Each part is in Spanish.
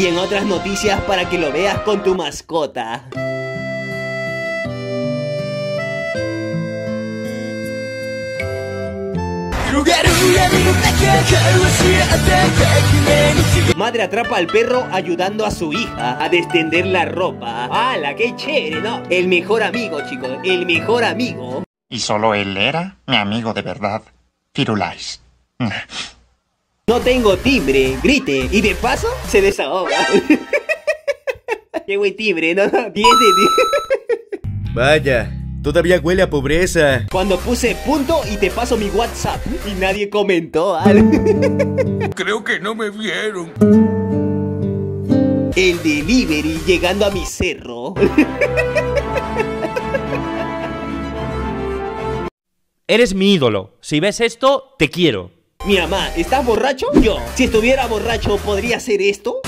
y en otras noticias para que lo veas con tu mascota. Madre atrapa al perro ayudando a su hija a destender la ropa. ¡Hala, qué chévere, no! El mejor amigo, chicos, el mejor amigo. Y solo él era mi amigo de verdad. Firulais. No tengo timbre, grite, y de paso se desahoga. Qué buen timbre, ¿no? 10 de 10. Vaya. Todavía huele a pobreza. Cuando puse punto y te paso mi WhatsApp y nadie comentó. Creo que no me vieron. El delivery llegando a mi cerro. Eres mi ídolo. Si ves esto, te quiero. Mi mamá, ¿estás borracho? Yo. Si estuviera borracho, ¿podría hacer esto?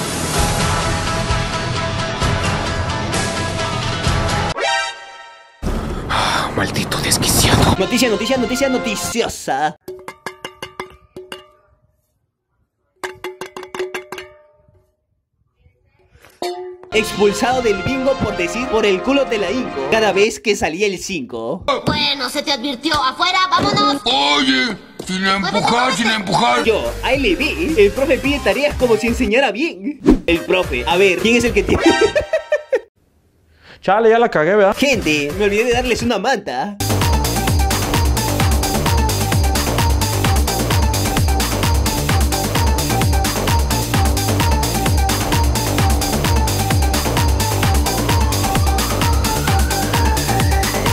Maldito desquiciado. Noticia, noticia, noticia, noticiosa. Expulsado del bingo por decir por el culo te la hinco cada vez que salía el 5. Bueno, se te advirtió. Afuera, vámonos. Oye, sin empujar, sin empujar. Yo, ALB, el profe pide tareas como si enseñara bien. El profe, a ver, ¿quién es el que tiene...? Chale, ya la cagué, ¿verdad? Gente, me olvidé de darles una manta.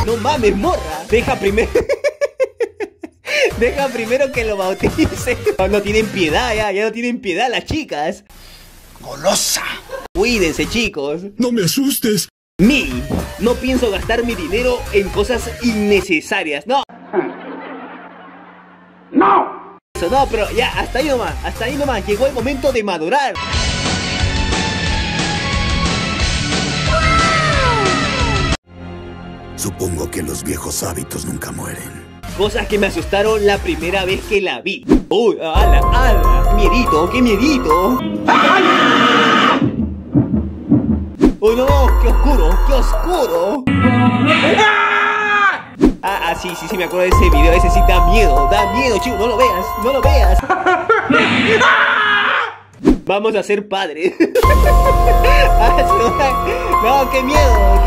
No mames, morra. Deja primero que lo bautice. No tienen piedad, ya no tienen piedad las chicas. Golosa. Cuídense, chicos. No me asustes. No pienso gastar mi dinero en cosas innecesarias. No. No. Eso no, pero ya, hasta ahí nomás. Llegó el momento de madurar. Supongo que los viejos hábitos nunca mueren. Cosas que me asustaron la primera vez que la vi. Uy, ala. Miedito, qué miedito. ¡Ay! ¡Oh no! ¡Qué oscuro! ¡Qué oscuro! ¡Ah! Sí, me acuerdo de ese video. Ese sí da miedo, chico. No lo veas. Vamos a ser padres. No, qué miedo.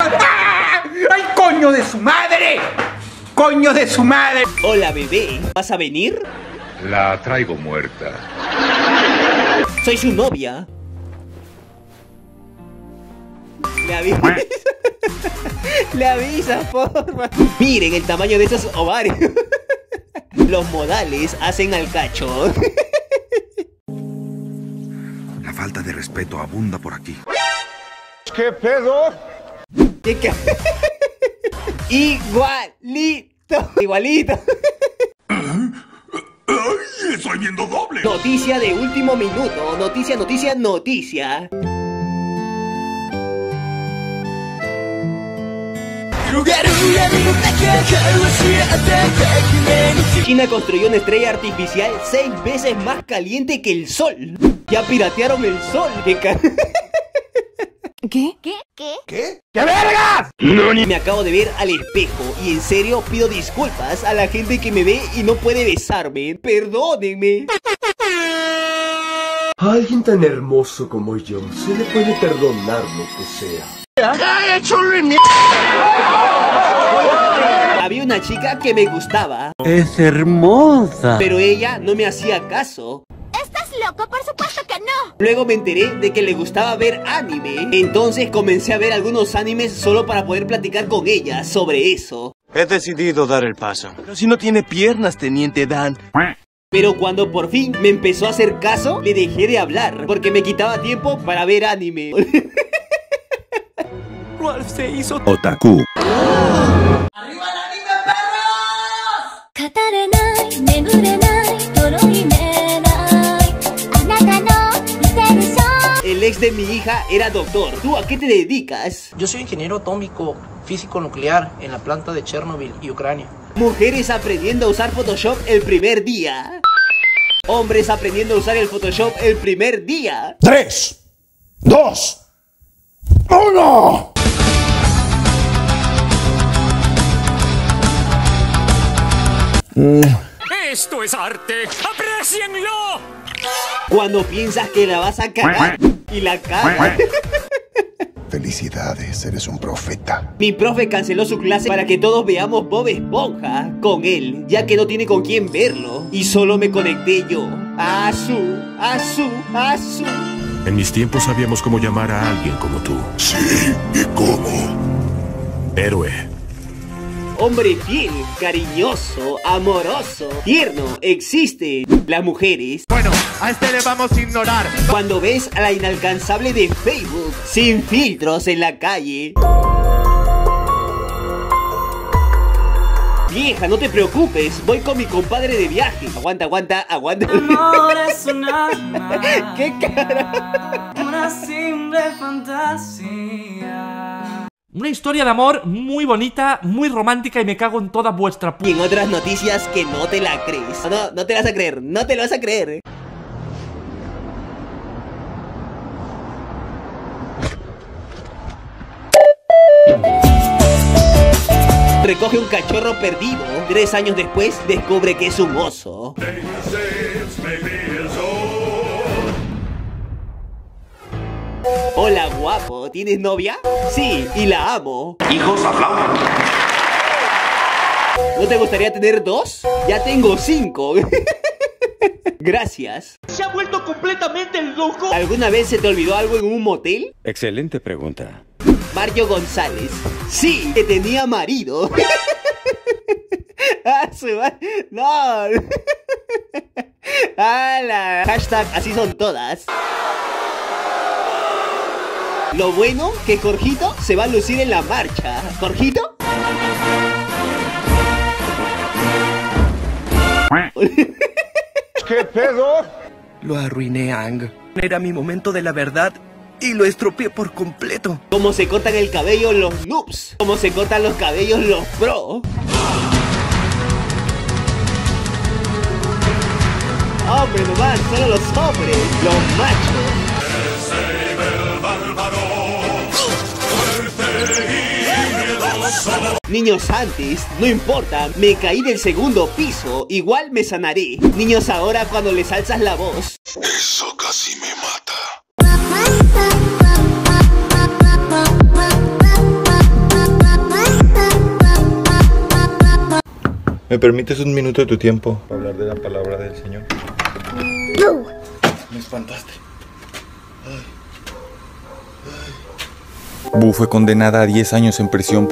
¡Ay, coño de su madre! ¡Coño de su madre! Hola, bebé. ¿Vas a venir? La traigo muerta. Soy su novia. Le avisa, porfa. Miren el tamaño de esos ovarios. Los modales hacen al cacho. La falta de respeto abunda por aquí. ¿Qué pedo? Igualito. ¡Ay, estoy viendo doble! Noticia de último minuto. Noticia. China construyó una estrella artificial 6 veces más caliente que el sol. Ya piratearon el sol. ¿Qué? ¡Qué vergas! No, ni... Me acabo de ver al espejo y en serio pido disculpas a la gente que me ve y no puede besarme. Perdónenme. A alguien tan hermoso como yo se le puede perdonar lo que sea. Había una chica que me gustaba. Es hermosa. Pero ella no me hacía caso. ¿Estás loco? Por supuesto que no. Luego me enteré de que le gustaba ver anime. Entonces comencé a ver algunos animes solo para poder platicar con ella sobre eso. He decidido dar el paso. Pero si no tiene piernas, teniente Dan. Pero cuando por fin me empezó a hacer caso, le dejé de hablar porque me quitaba tiempo para ver anime. Ralph se hizo otaku. ¡Oh! ¡Arriba el anime, perros! El ex de mi hija era doctor. ¿Tú a qué te dedicas? Yo soy ingeniero atómico, físico nuclear en la planta de Chernobyl y Ucrania. Mujeres aprendiendo a usar Photoshop el primer día. Hombres aprendiendo a usar el Photoshop el primer día. 3, 2, 1. Esto es arte, ¡aprécienlo! Cuando piensas que la vas a cagar y la cagas. Felicidades, eres un profeta. Mi profe canceló su clase para que todos veamos Bob Esponja con él, ya que no tiene con quién verlo. Y solo me conecté yo. Azu. En mis tiempos sabíamos cómo llamar a alguien como tú. Sí, ¿y cómo? Héroe. Hombre fiel, cariñoso, amoroso, tierno, existe. Las mujeres. Bueno, a este le vamos a ignorar. Cuando ves a la inalcanzable de Facebook, sin filtros en la calle. Vieja, no te preocupes, voy con mi compadre de viaje. Aguanta. ¿Qué cara? Una simple fantasía. Una historia de amor muy bonita, muy romántica y me cago en toda vuestra puta. Y en otras noticias que no te la crees. No te la vas a creer, no te lo vas a creer. Recoge un cachorro perdido. 3 años después descubre que es un oso. Hola guapo, ¿tienes novia? Sí, y la amo. Hijos, aplaudan. ¿No te gustaría tener 2? Ya tengo 5. Gracias. ¿Se ha vuelto completamente loco? ¿Alguna vez se te olvidó algo en un motel? Excelente pregunta. Mario González. Sí, que tenía marido. No. ¡Hala! Hashtag así son todas. Lo bueno que Jorgito se va a lucir en la marcha. ¿Jorgito? ¿Qué pedo? Lo arruiné, Ang. Era mi momento de la verdad y lo estropeé por completo. Como se cortan el cabello los noobs. Como se cortan los cabellos los pro. Hombre nomás, solo los hombres, los machos. Niños antes, no importa, me caí del segundo piso, igual me sanaré. Niños ahora cuando les alzas la voz. Eso casi me mata. ¿Me permites un minuto de tu tiempo para hablar de la palabra del Señor? No. Me espantaste. Ay. Bu fue condenada a 10 años en prisión por...